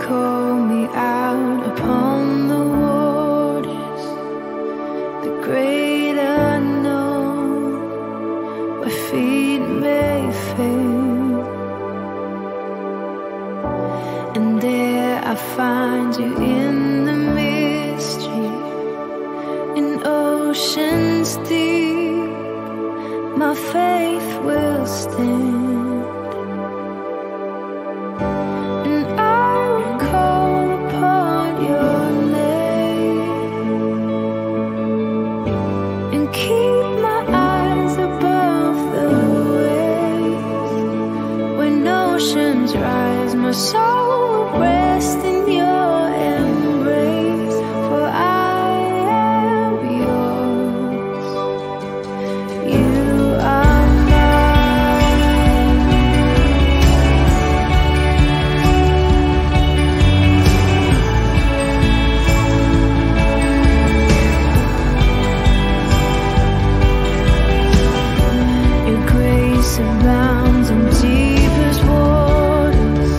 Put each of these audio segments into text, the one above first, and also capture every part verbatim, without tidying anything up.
call me out upon the waters, the great unknown, where feet may fail, and there I find you in the mystery, in oceans deep, my faith will stand. Rise, my soul will rest in your embrace, for I am yours, you are mine. Your grace abounds in deepest waters,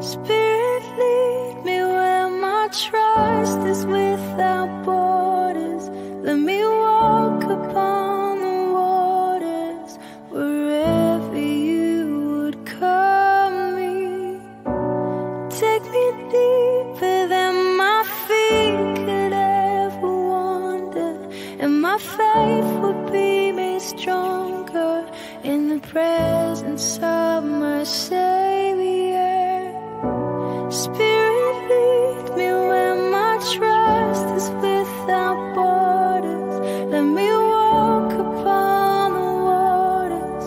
Spirit, lead me where my trust is without borders. Let me walk upon the waters wherever you would call me. Take me deeper than my feet could ever wander, and my faith will be made stronger in the presence of my Savior. Spirit, lead me where my trust is without borders. Let me walk upon the waters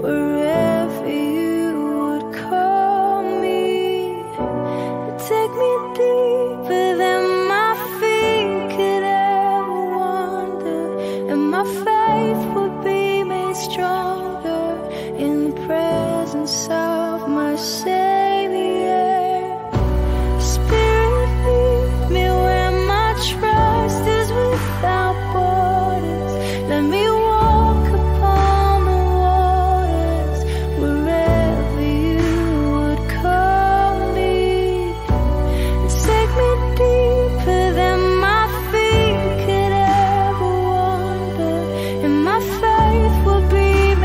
wherever you would call me. Take me deeper than my feet could ever wander, and my faith will be made stronger in the presence of my Savior. Spirit, lead me where my trust is without borders. Let me walk upon the waters wherever you would call me. Take me deeper than my feet could ever wander, and my faith will be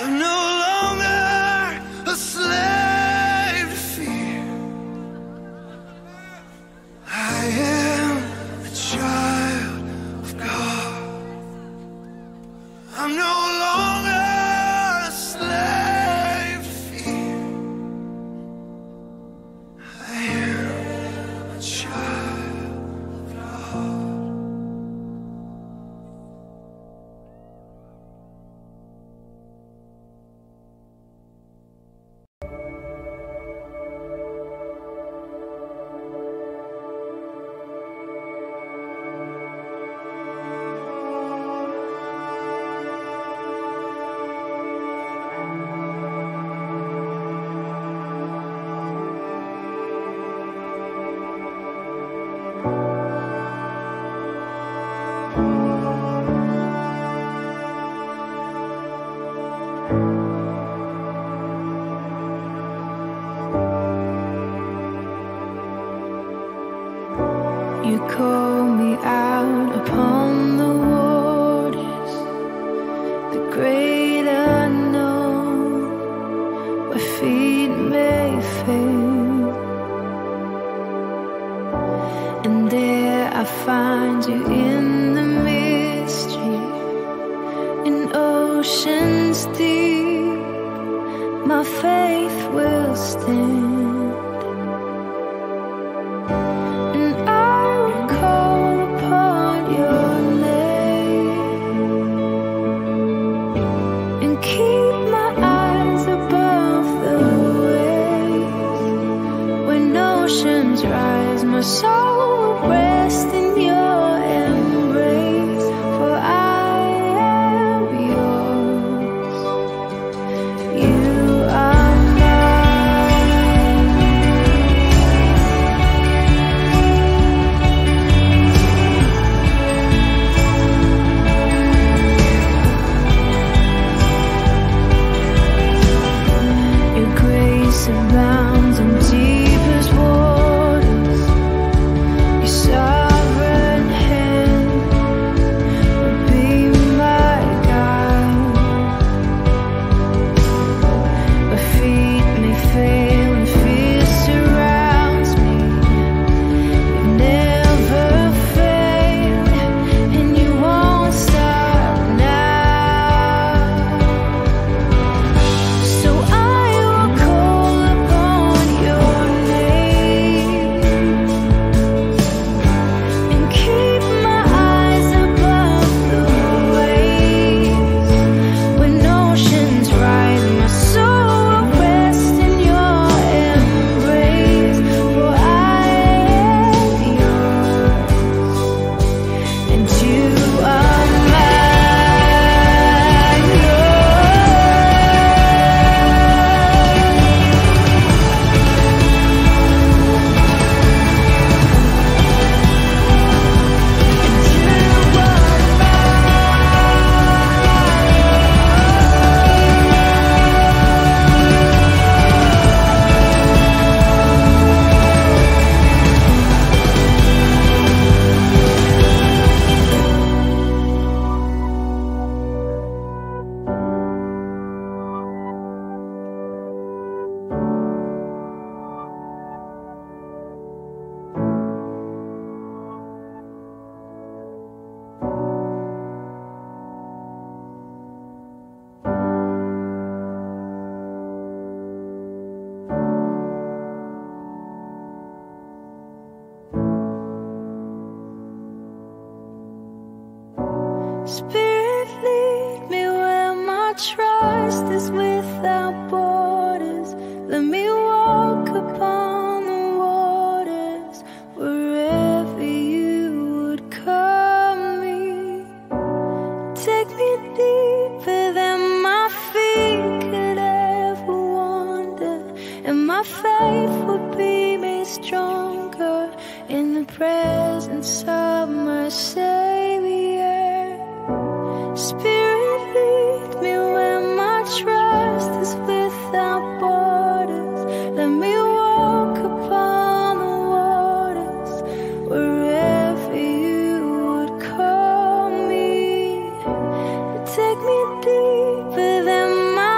I'm no longer a slave to fear. I am a child of God. I'm no longer a slave to fear. I am a child of God. You call me out upon the waters, the great unknown, where feet may fail, and there I find you in the mystery, in oceans deep, my faith will stand. My soul will rest in your embrace, for I am yours. You are mine. Your grace abounds in deepest waters. Spirit, lead me where my trust is without borders. Let me walk upon the waters wherever you would call me. Take me deeper than my feet could ever wander, and my faith will be made stronger in the presence of my Savior. Spirit, lead me where my trust is without borders. Let me walk upon the waters wherever you would call me. Take me deeper than my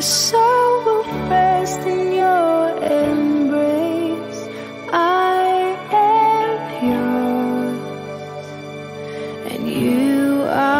my soul will rest in your embrace. I am yours, and you are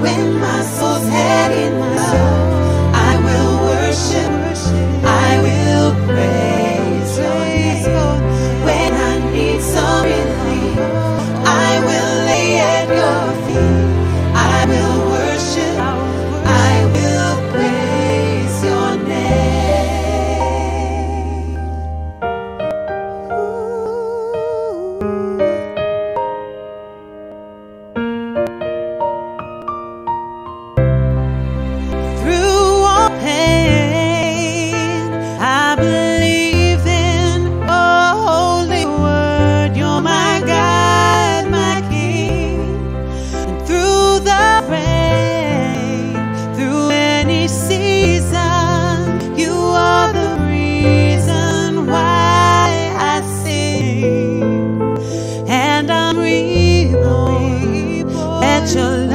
when my soul's head in my soul. I will worship, I will praise your name. When I need some relief, I will lay at your feet. I will worship, I will praise your name. Ooh. Your